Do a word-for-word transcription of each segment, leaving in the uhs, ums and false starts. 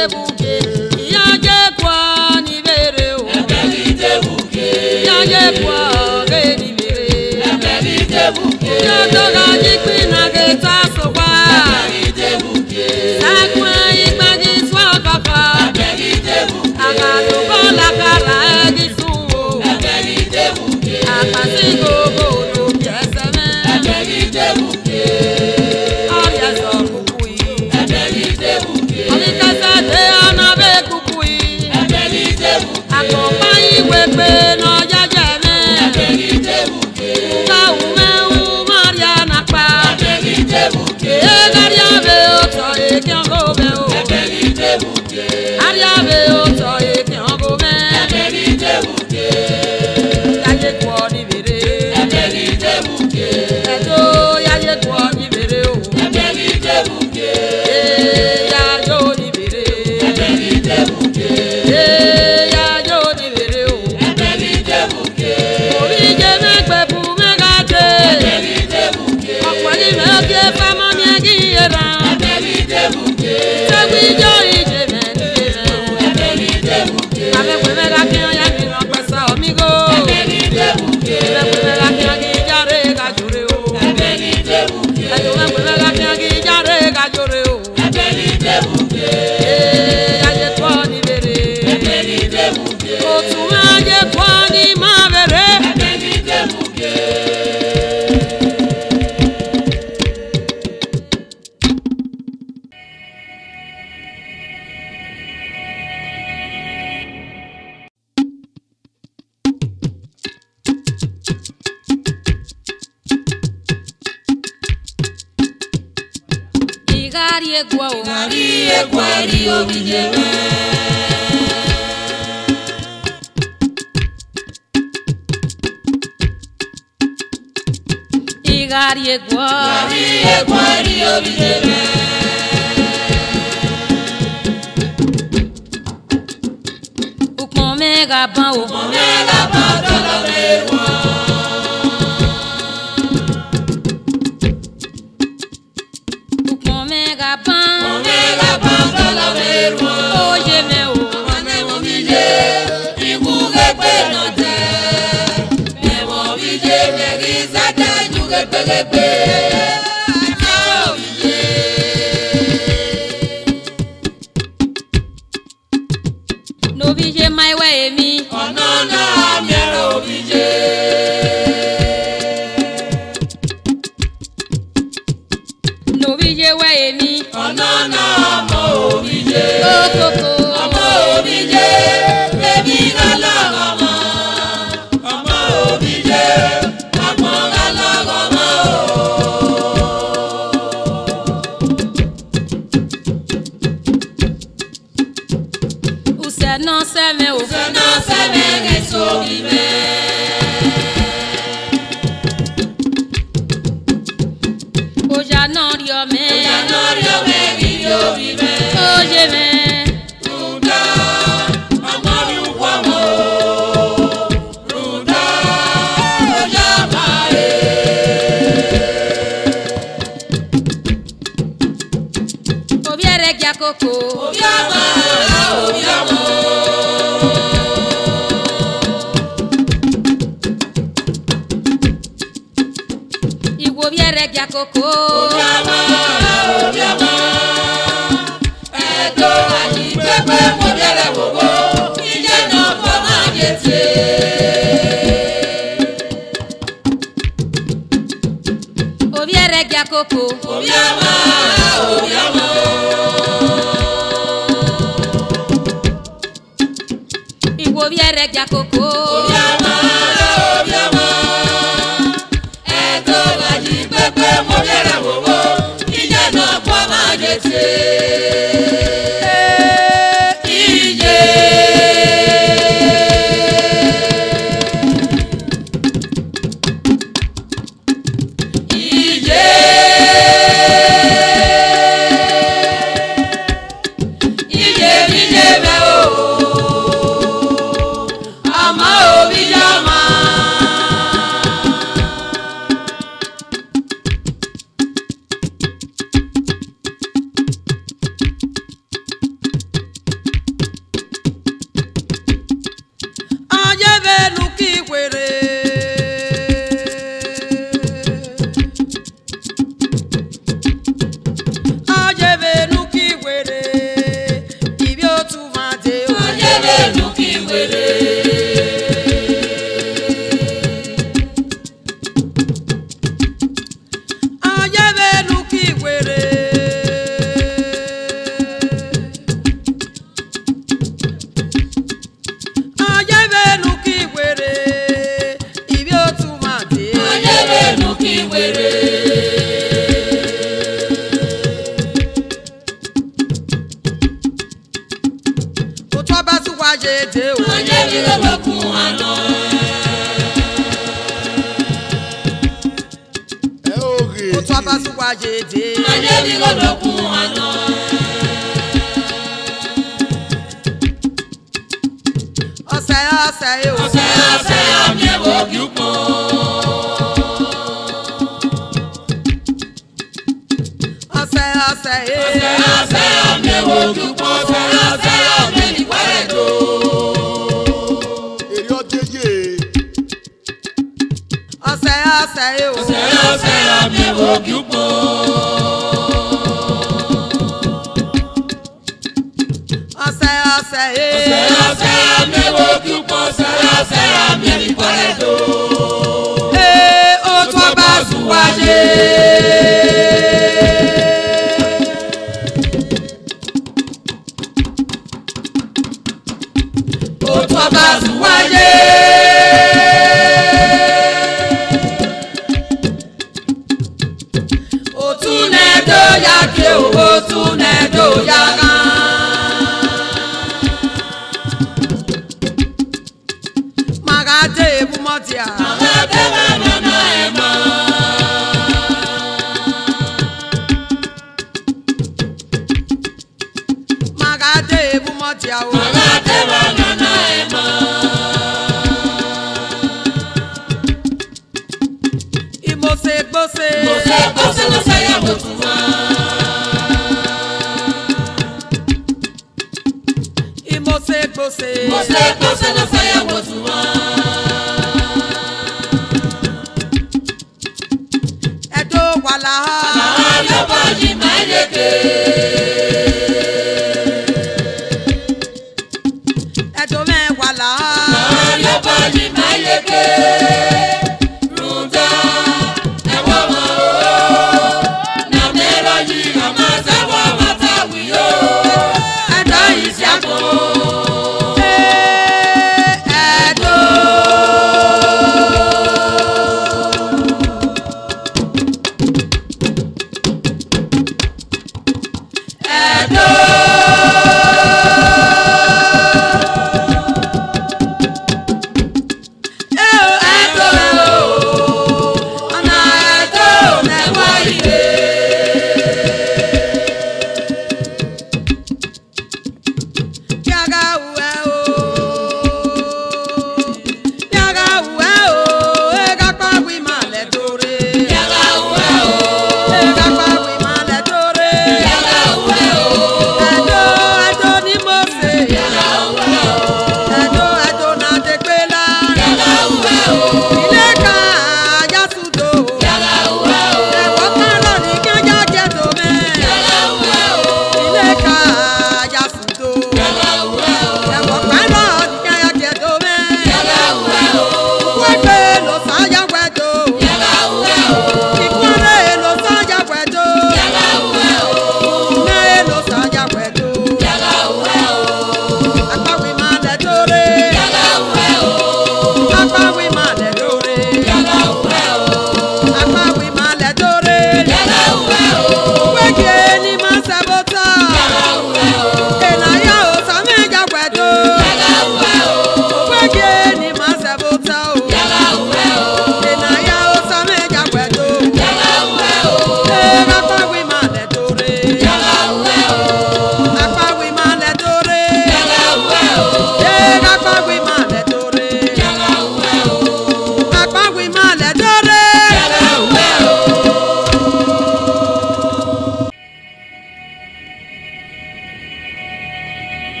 Amor. tete o Anjeli lobokun ano E oge O twa basu wa jede Anjeli lobokun ano O se o se o se o se o mi o gupo O se o se o se o se o mi o gupo o se o mi guaredo Sayo, sayo, sayo, mi ogupo. Sayo, sayo, sayo, sayo, mi ogupo. Sayo, sayo, mi paredo. Eh, otro paso guaje. Otro paso guaje.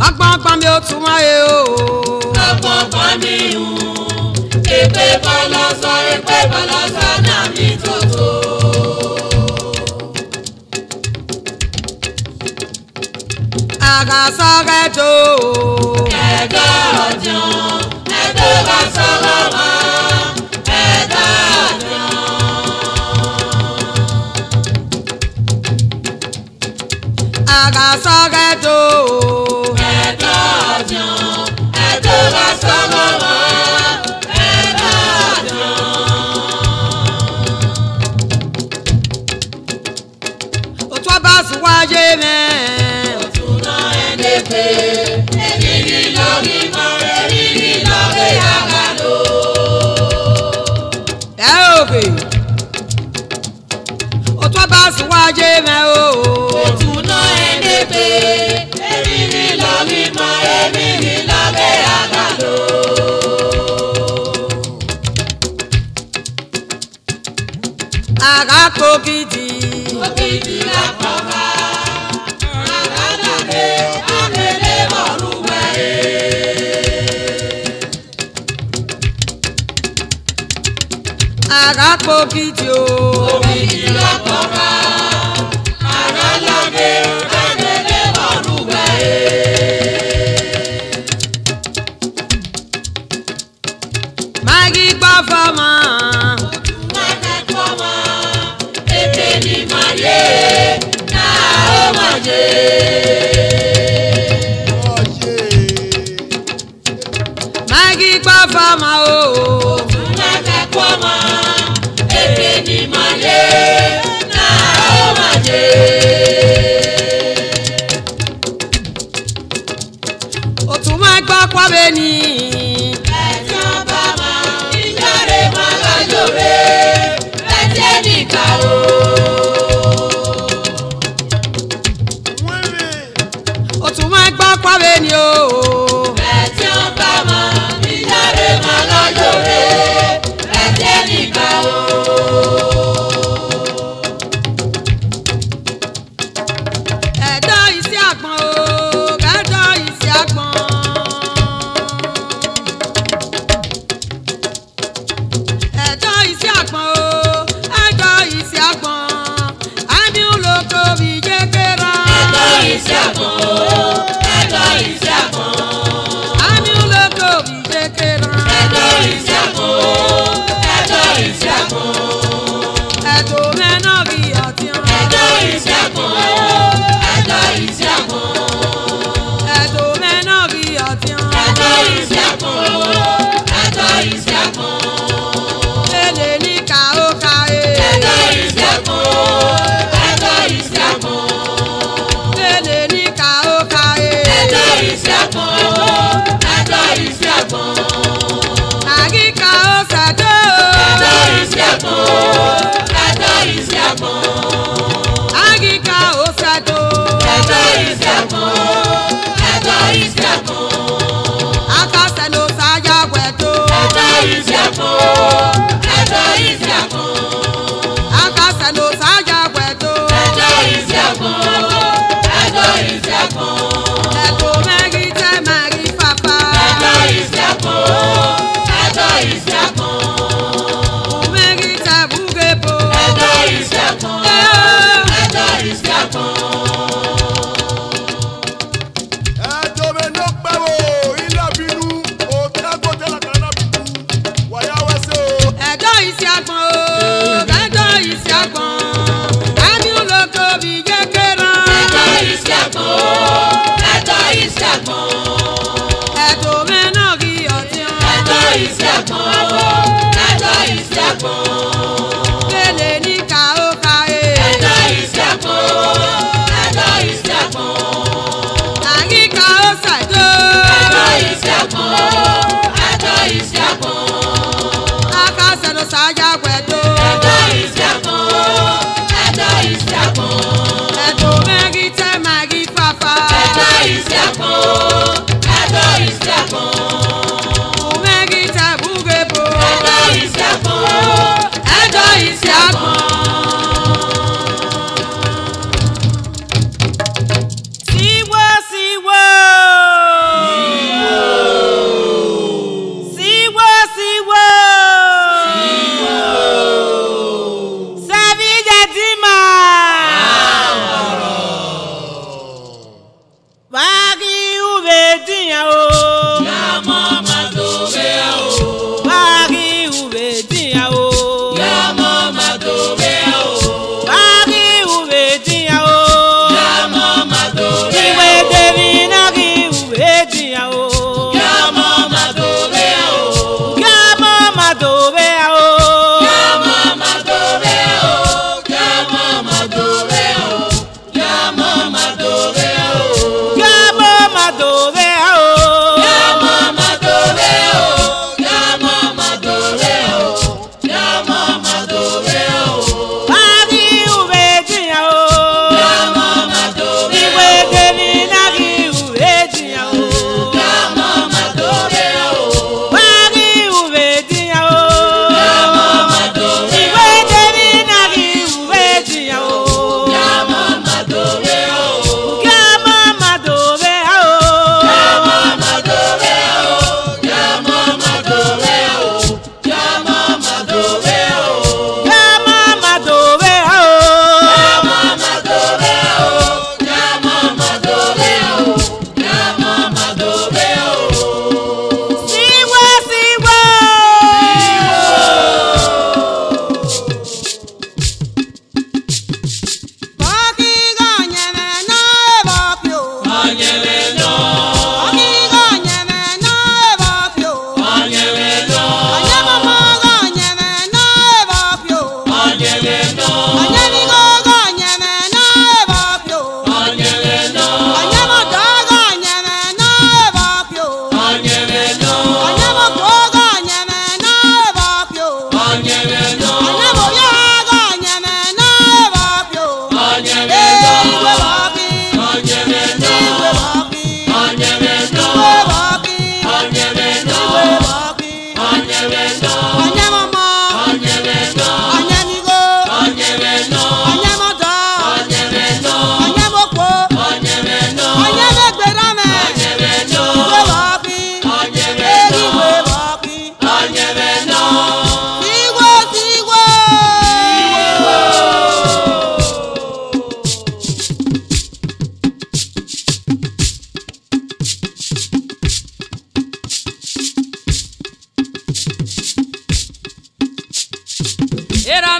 Akpa pambi otuma e o. Papa pambi u, epe balaza, epe balaza na mi toto. Aga saga jo, ega ojon, ega salama, ega ojon. Aga saga jo.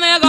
Mama!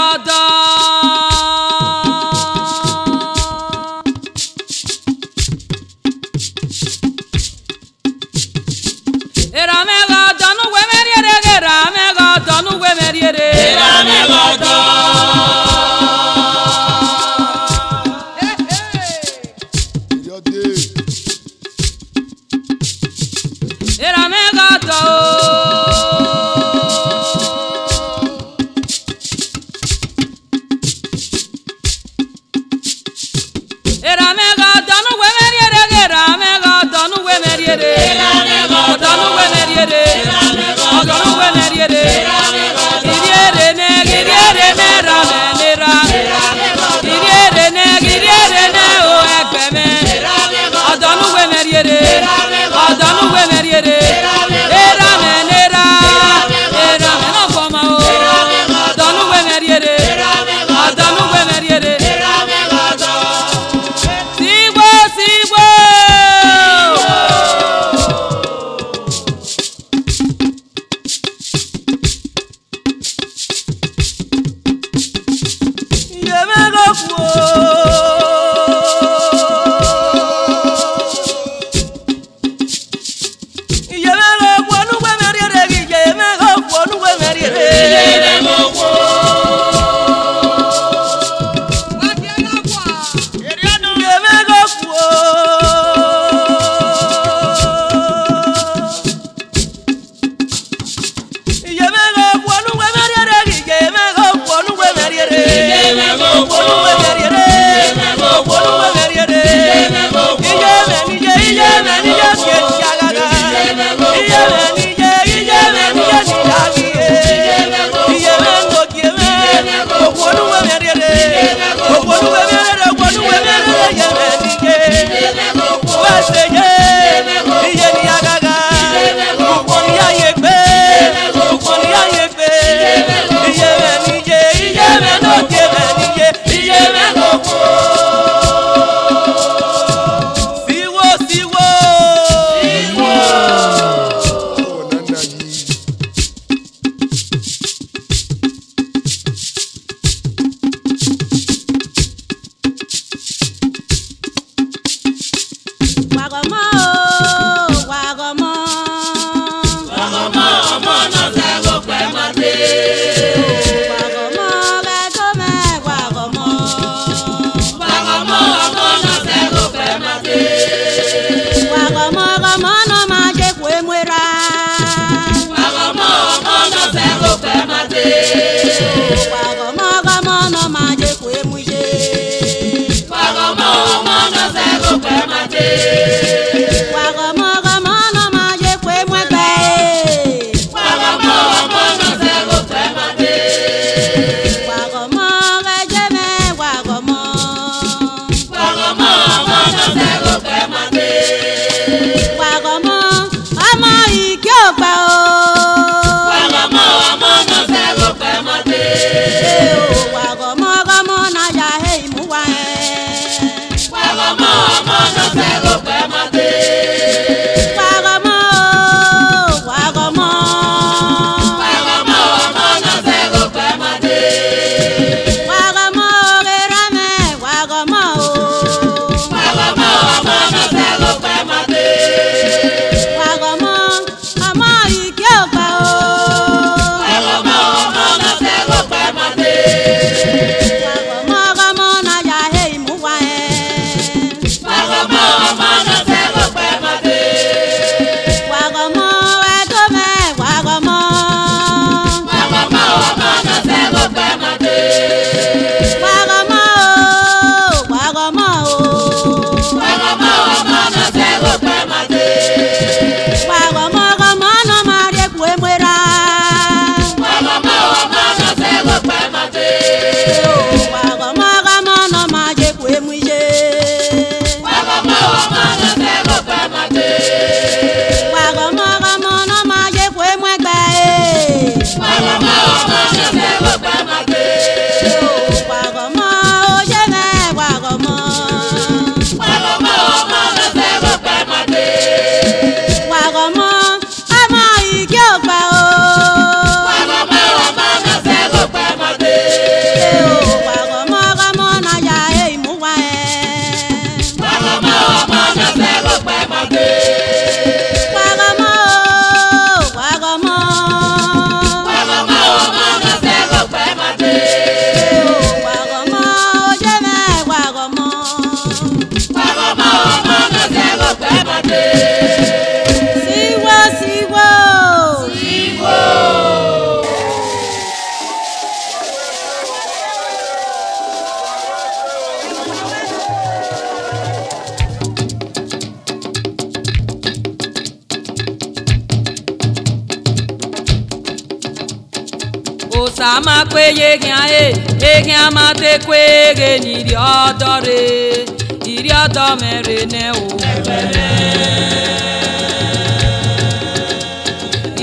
kama kweye gyan e egyan ma te kwege ni ri odore iri odo mere ne o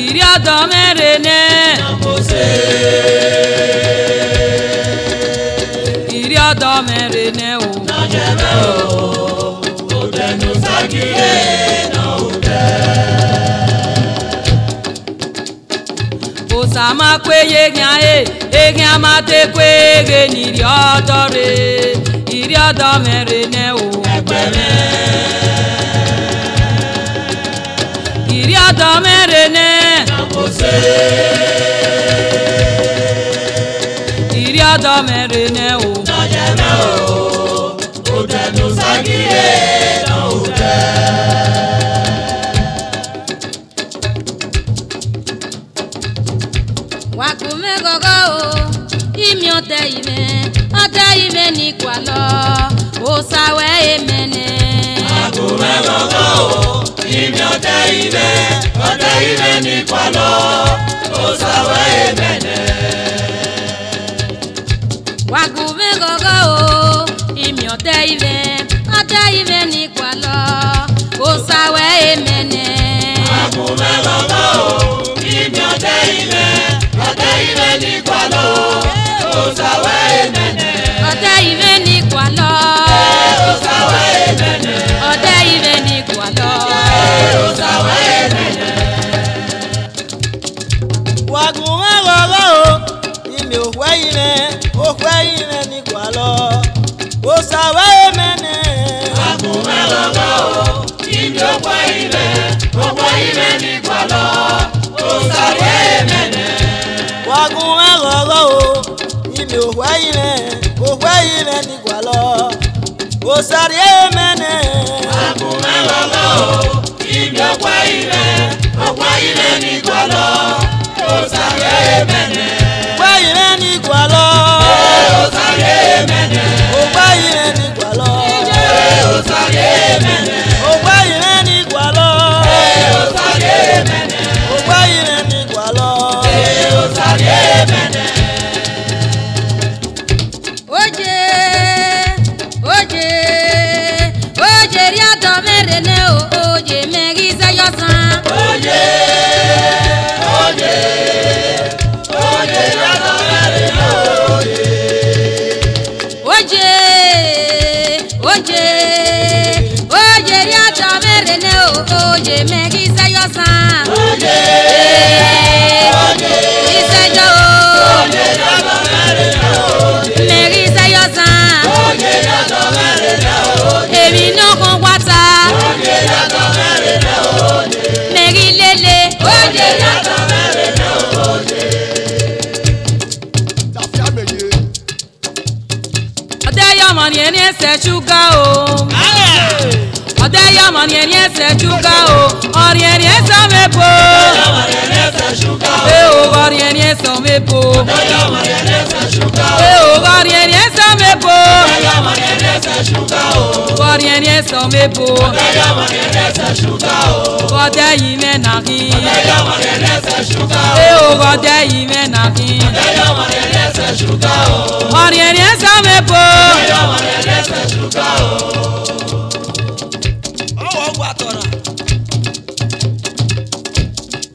iri odo mere ne iri odo mere ne o na jebe o o denu sagire na o Sama kweye gyan e, egyan ma te kwege ni ri odo re, iri odo mere ne o. Iri odo mere ne. Iri odo mere ne o. Najeme o, o denu sagire na o de. Ote ime, ote ime ni kwalo, osawe emene. Akume gogo, ime ote ime, ote ime ni kwalo, osawe emene. Wakume gogo, ime ote ime, ote ime ni kwalo, osawe emene. Akume gogo, ime ote ime, ote ime ni kwalo. Osawe emene Ote ime ni kwalo Osawe emene Ote ime ni kwalo Osawe emene Wagume gogo Ime okwe ime Okwe ime ni kwalo Osawe emene Wagume gogo Ime okwe ime Okwe ime ni kwalo Osawe emene Wagume gogo Ime okwe ime, okwe ime ni kwalo, osari emene. Akume gogo, ime okwe ime, okwe ime ni kwalo, osari emene. Okwe ime ni kwalo, osari emene. Okwe ime ni kwalo, osari emene. Okwe ime ni kwalo, osari emene. Okwe ime ni kwalo, osari emene. Sugar oh, oh they are money and yes sugar oh, or yes I'm a poor. They over yes I'm a poor. They over yes I'm a poor. Over yes I'm a poor. Over there you may not be. They over there you may not be. Or yes I'm a poor.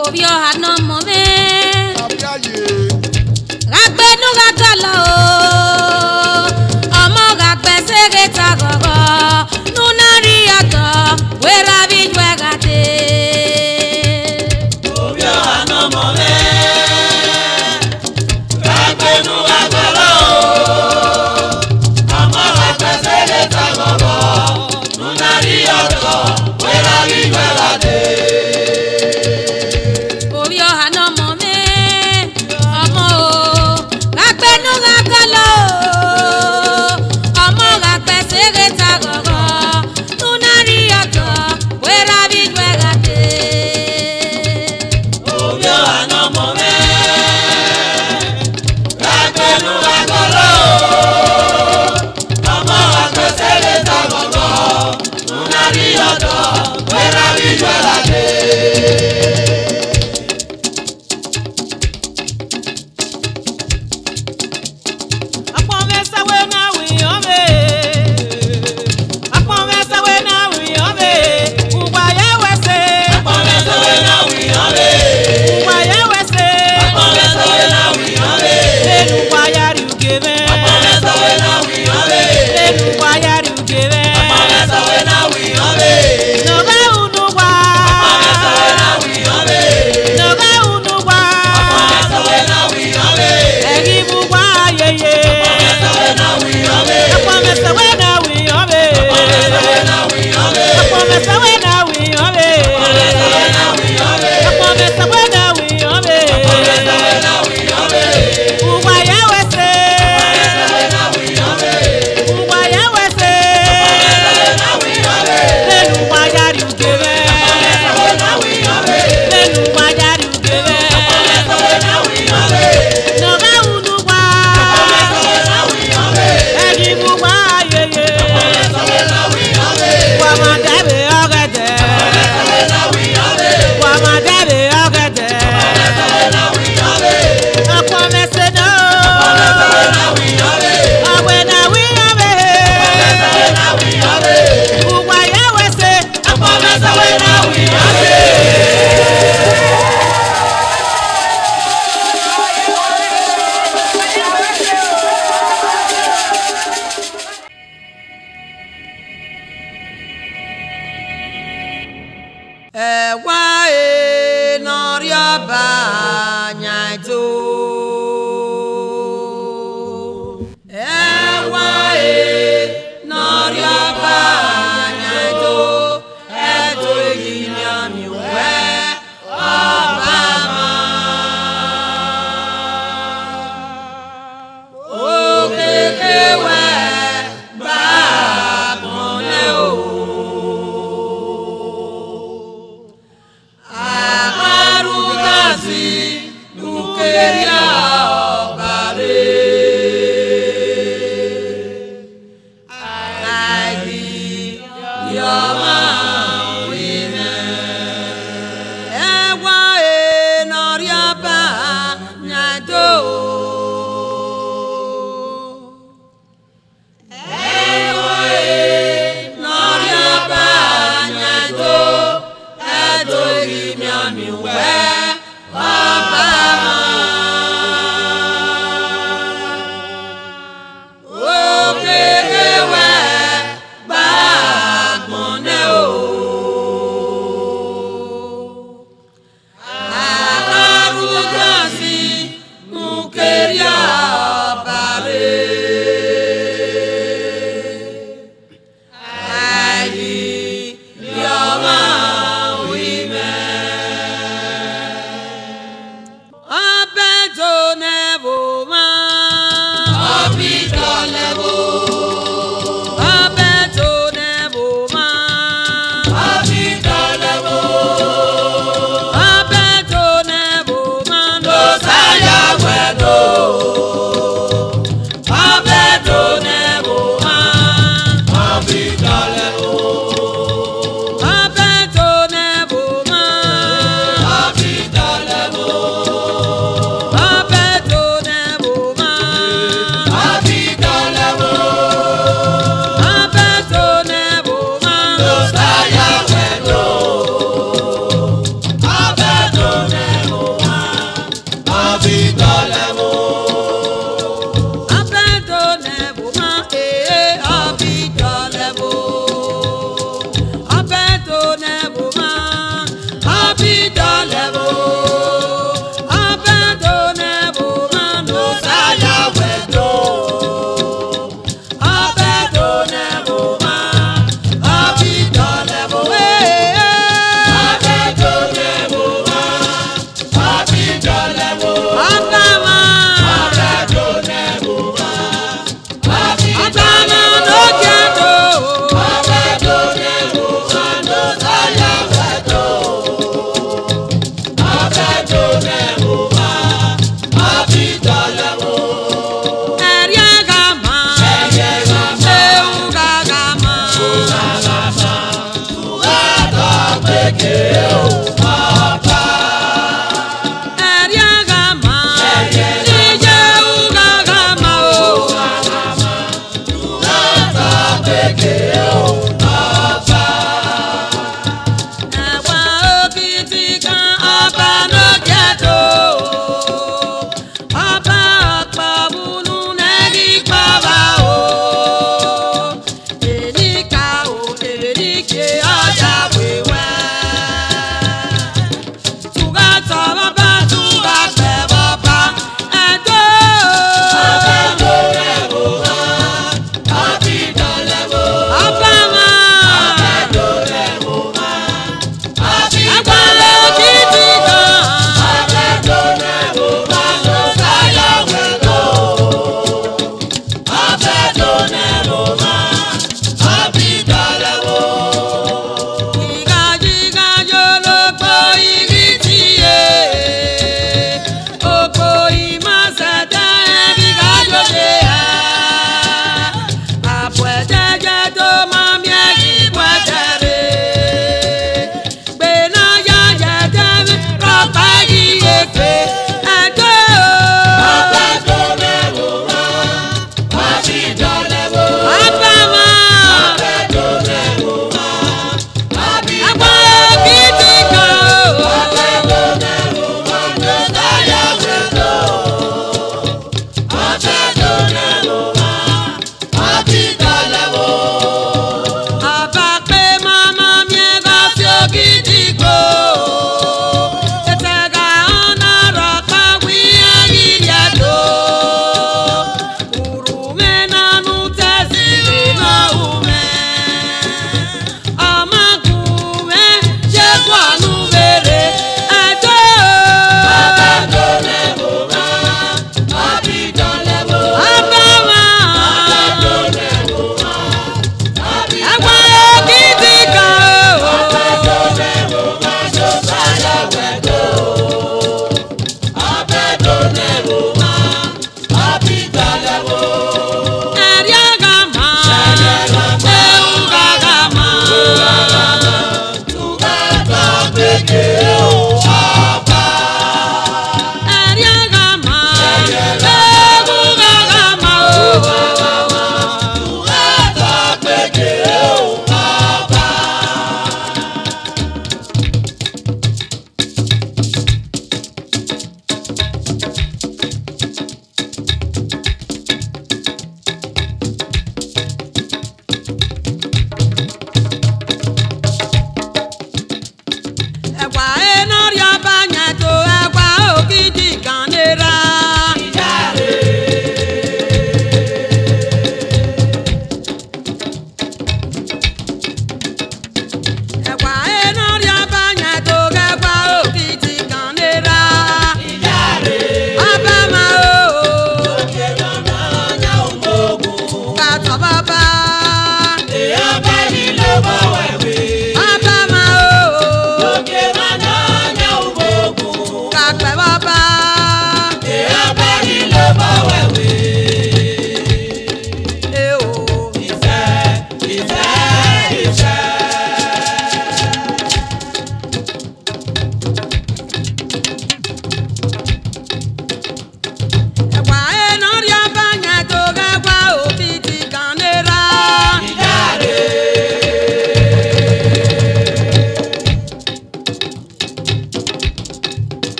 Obi oha no mo me, ragbe nu gagala o, omo ragbe sege tagogo, nu nari ato, we rabi jwegate. Obi oha no mo me, ragbe nu gagala o, omo ragbe sege tagogo, nu nari ato, we rabi jwegate.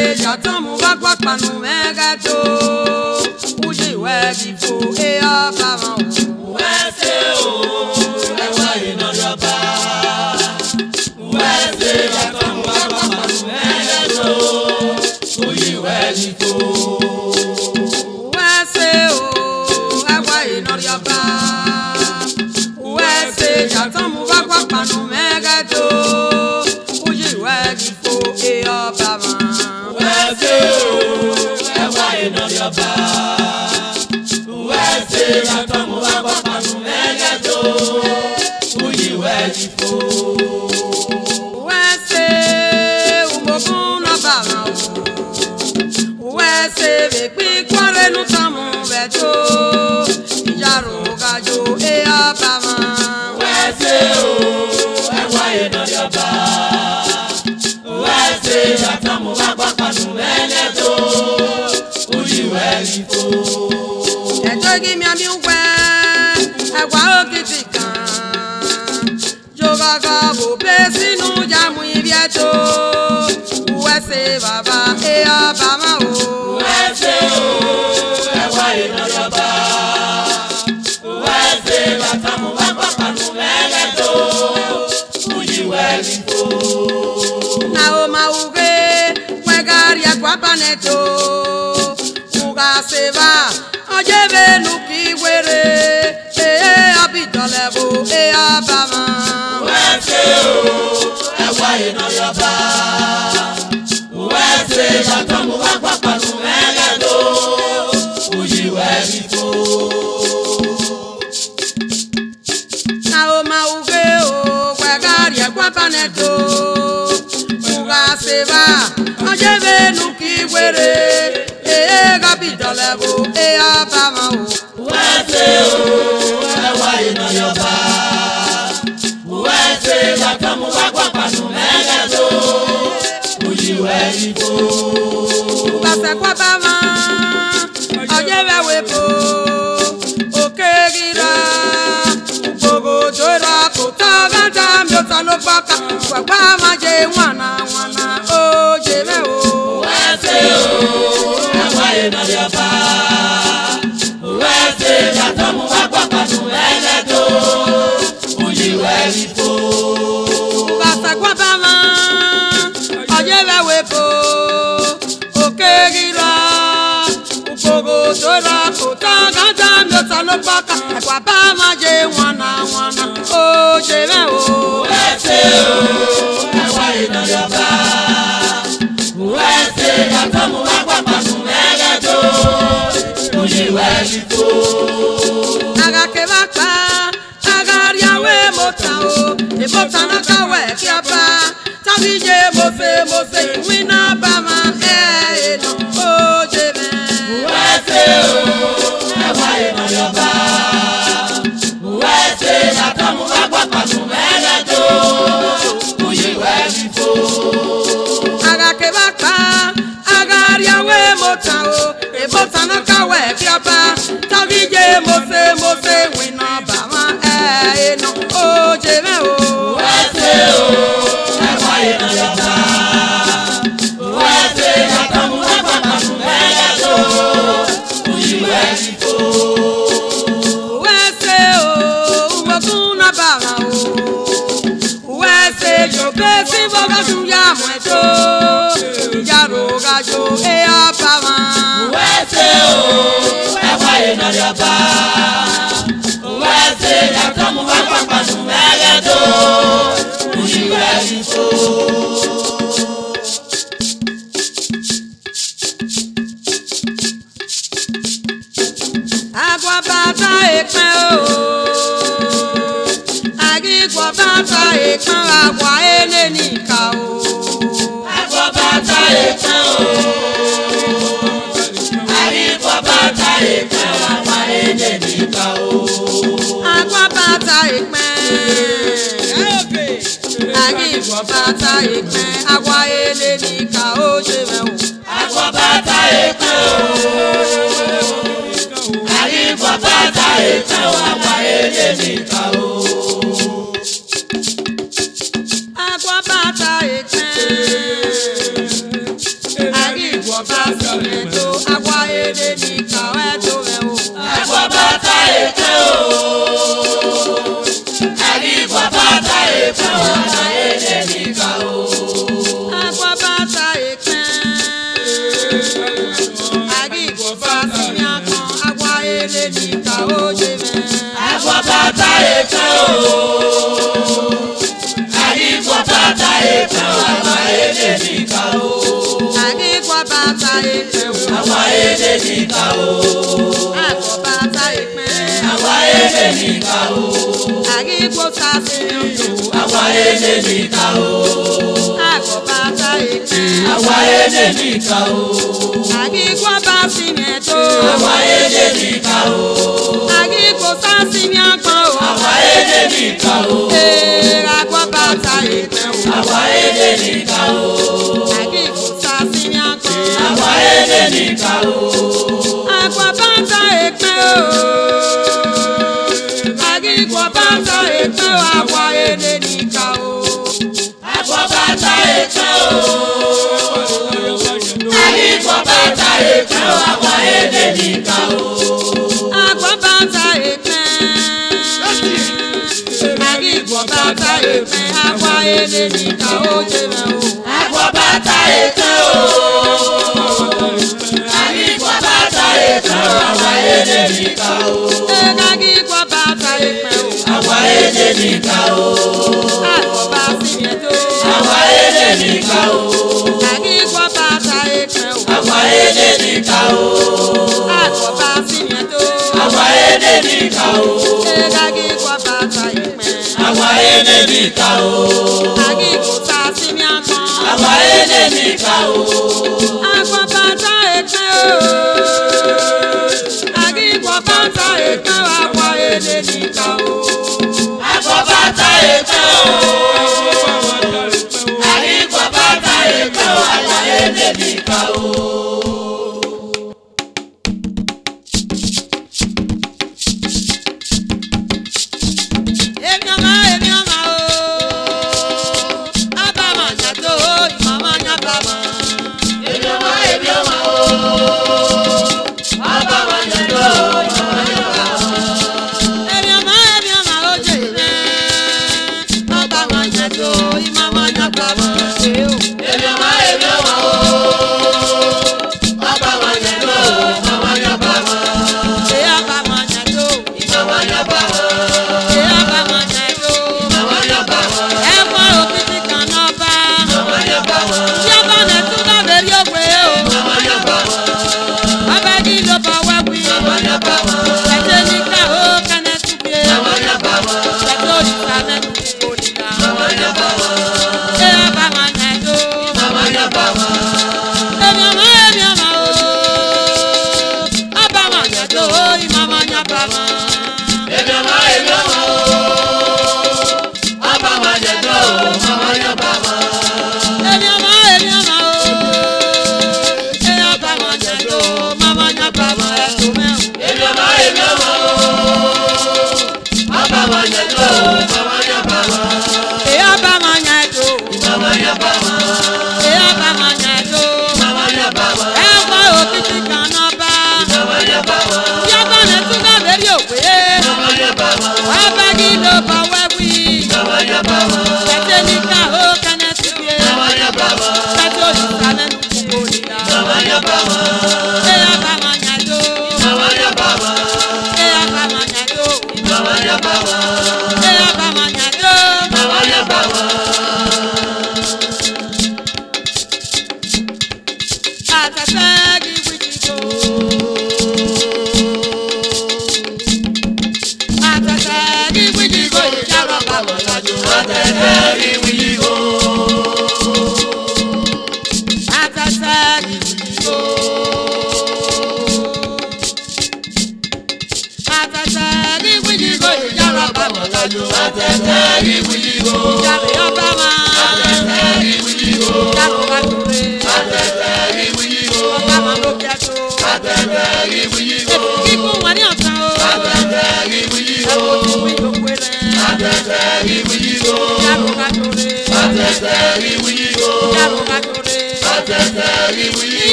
le jatomu wakwa panu mengato uji wegi fu e afamu uwese o ewa inodaba uwese jatomu wakwa panu mengato uji wegi fu uwese o ewa inodaba uwese jatomu wakwa panu mengato. Agua bata e Here we go.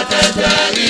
Atete,